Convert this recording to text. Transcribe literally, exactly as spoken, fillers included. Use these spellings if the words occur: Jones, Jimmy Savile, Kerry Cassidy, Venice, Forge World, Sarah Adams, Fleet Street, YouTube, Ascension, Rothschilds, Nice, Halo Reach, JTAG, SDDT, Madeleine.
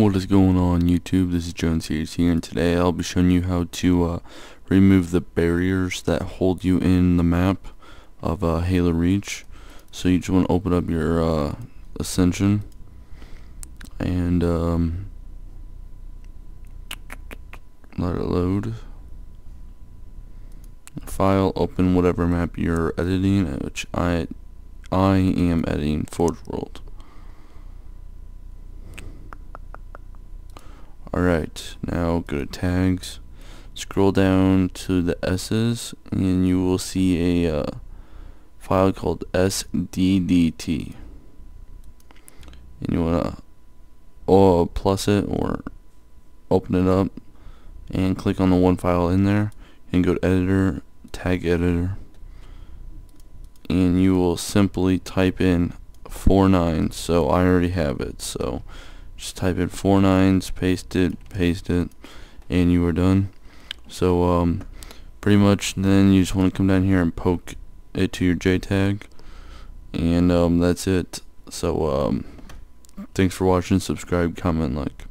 What is going on YouTube? This is Jones here, and today I'll be showing you how to uh, remove the barriers that hold you in the map of uh, Halo Reach. So you just want to open up your uh, Ascension and um, let it load. File, open whatever map you're editing, which I, I am editing Forge World. Alright, now go to tags, scroll down to the S's, and you will see a uh, file called S D D T, and you want to oh, plus it or open it up and click on the one file in there and go to editor, tag editor, and you will simply type in four nine. So I already have it, so just type in four nines, paste it, paste it, and you are done. So um, pretty much then you just want to come down here and poke it to your J tag, and um, that's it. So um, thanks for watching, subscribe, comment, like.